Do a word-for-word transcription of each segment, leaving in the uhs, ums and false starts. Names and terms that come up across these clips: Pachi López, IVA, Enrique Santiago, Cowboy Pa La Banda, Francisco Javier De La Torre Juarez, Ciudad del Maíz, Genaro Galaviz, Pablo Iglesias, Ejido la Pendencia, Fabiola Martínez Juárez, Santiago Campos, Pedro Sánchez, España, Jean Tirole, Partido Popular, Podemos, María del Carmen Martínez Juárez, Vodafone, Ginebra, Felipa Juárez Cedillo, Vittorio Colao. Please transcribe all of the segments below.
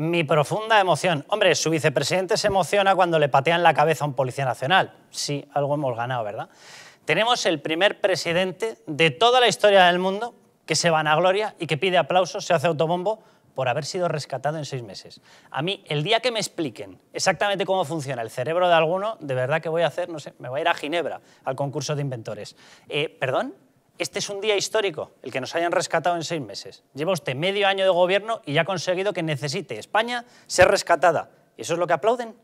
Mi profunda emoción. Hombre, su vicepresidente se emociona cuando le patean la cabeza a un policía nacional. Sí, algo hemos ganado, ¿verdad? Tenemos el primer presidente de toda la historia del mundo que se vanagloria y que pide aplausos, se hace autobombo por haber sido rescatado en seis meses. A mí, el día que me expliquen exactamente cómo funciona el cerebro de alguno, de verdad que voy a hacer, no sé, me voy a ir a Ginebra, al concurso de inventores. Eh, ¿Perdón? Este es un día histórico, el que nos hayan rescatado en seis meses. Lleva usted medio año de gobierno y ya ha conseguido que necesite España ser rescatada. ¿Y eso es lo que aplauden?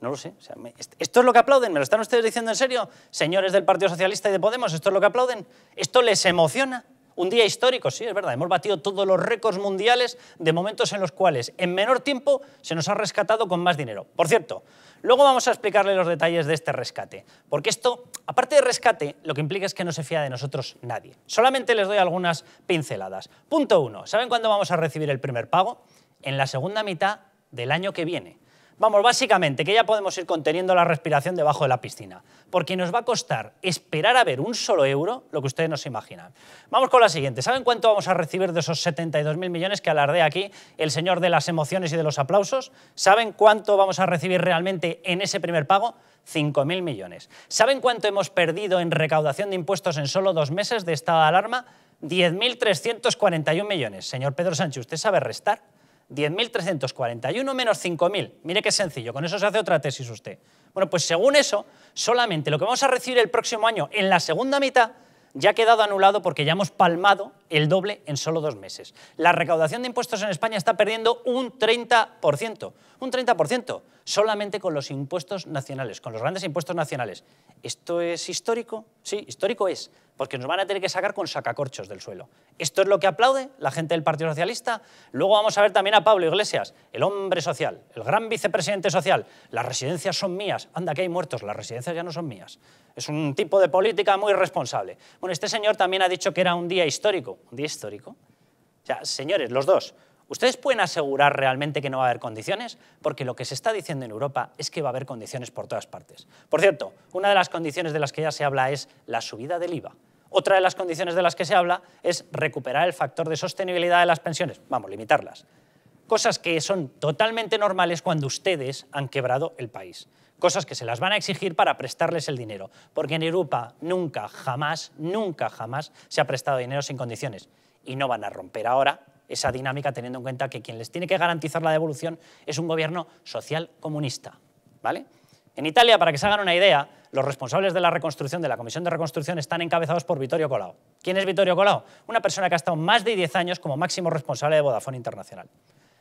No lo sé. O sea, me, ¿esto es lo que aplauden? ¿Me lo están ustedes diciendo en serio? Señores del Partido Socialista y de Podemos, ¿esto es lo que aplauden? ¿Esto les emociona? Un día histórico, sí, es verdad. Hemos batido todos los récords mundiales de momentos en los cuales en menor tiempo se nos ha rescatado con más dinero. Por cierto, luego vamos a explicarle los detalles de este rescate, porque esto, aparte de rescate, lo que implica es que no se fía de nosotros nadie. Solamente les doy algunas pinceladas. Punto uno, ¿saben cuándo vamos a recibir el primer pago? En la segunda mitad del año que viene. Vamos, básicamente, que ya podemos ir conteniendo la respiración debajo de la piscina, porque nos va a costar esperar a ver un solo euro lo que ustedes no se imaginan. Vamos con la siguiente. ¿Saben cuánto vamos a recibir de esos setenta y dos mil millones que alardea aquí el señor de las emociones y de los aplausos? ¿Saben cuánto vamos a recibir realmente en ese primer pago? cinco mil millones. ¿Saben cuánto hemos perdido en recaudación de impuestos en solo dos meses de estado de alarma? diez mil trescientos cuarenta y un millones. Señor Pedro Sánchez, ¿usted sabe restar? diez mil trescientos cuarenta y uno menos cinco mil. Mire qué sencillo, con eso se hace otra tesis usted. Bueno, pues según eso, solamente lo que vamos a recibir el próximo año en la segunda mitad ya ha quedado anulado porque ya hemos palmado el doble en solo dos meses. La recaudación de impuestos en España está perdiendo un treinta por ciento. Un treinta por ciento solamente con los impuestos nacionales, con los grandes impuestos nacionales. ¿Esto es histórico? Sí, histórico es, porque nos van a tener que sacar con sacacorchos del suelo. ¿Esto es lo que aplaude la gente del Partido Socialista? Luego vamos a ver también a Pablo Iglesias, el hombre social, el gran vicepresidente social. Las residencias son mías. Anda, que hay muertos, las residencias ya no son mías. Es un tipo de política muy irresponsable. Bueno, este señor también ha dicho que era un día histórico. ¿Un día histórico? O sea, señores, los dos, ¿ustedes pueden asegurar realmente que no va a haber condiciones? Porque lo que se está diciendo en Europa es que va a haber condiciones por todas partes. Por cierto, una de las condiciones de las que ya se habla es la subida del I V A. Otra de las condiciones de las que se habla es recuperar el factor de sostenibilidad de las pensiones. Vamos, limitarlas. Cosas que son totalmente normales cuando ustedes han quebrado el país. Cosas que se las van a exigir para prestarles el dinero. Porque en Europa nunca, jamás, nunca, jamás se ha prestado dinero sin condiciones. Y no van a romper ahora esa dinámica teniendo en cuenta que quien les tiene que garantizar la devolución es un gobierno social comunista, ¿vale? En Italia, para que se hagan una idea, los responsables de la reconstrucción, de la Comisión de Reconstrucción, están encabezados por Vittorio Colao. ¿Quién es Vittorio Colao? Una persona que ha estado más de diez años como máximo responsable de Vodafone Internacional.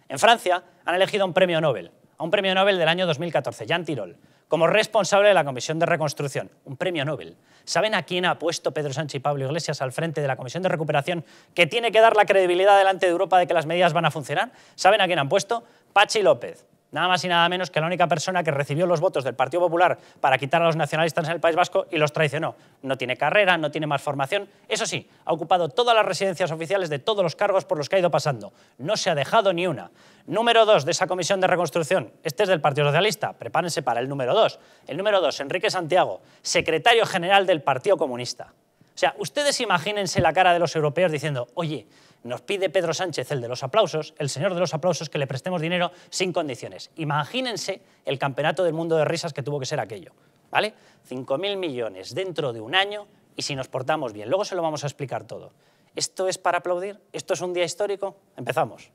En Francia han elegido un premio Nobel, a un premio Nobel del año dos mil catorce, Jean Tirole, como responsable de la Comisión de Reconstrucción. Un premio Nobel. ¿Saben a quién ha puesto Pedro Sánchez y Pablo Iglesias al frente de la Comisión de Recuperación que tiene que dar la credibilidad delante de Europa de que las medidas van a funcionar? ¿Saben a quién han puesto? Pachi López. Nada más y nada menos que la única persona que recibió los votos del Partido Popular para quitar a los nacionalistas en el País Vasco y los traicionó. No tiene carrera, no tiene más formación. Eso sí, ha ocupado todas las residencias oficiales de todos los cargos por los que ha ido pasando. No se ha dejado ni una. Número dos de esa comisión de reconstrucción. Este es del Partido Socialista. Prepárense para el número dos. El número dos, Enrique Santiago, secretario general del Partido Comunista. O sea, ustedes imagínense la cara de los europeos diciendo, oye, nos pide Pedro Sánchez, el de los aplausos, el señor de los aplausos, que le prestemos dinero sin condiciones. Imagínense el campeonato del mundo de risas que tuvo que ser aquello, ¿vale? cinco mil millones dentro de un año y si nos portamos bien. Luego se lo vamos a explicar todo. ¿Esto es para aplaudir? ¿Esto es un día histórico? Empezamos.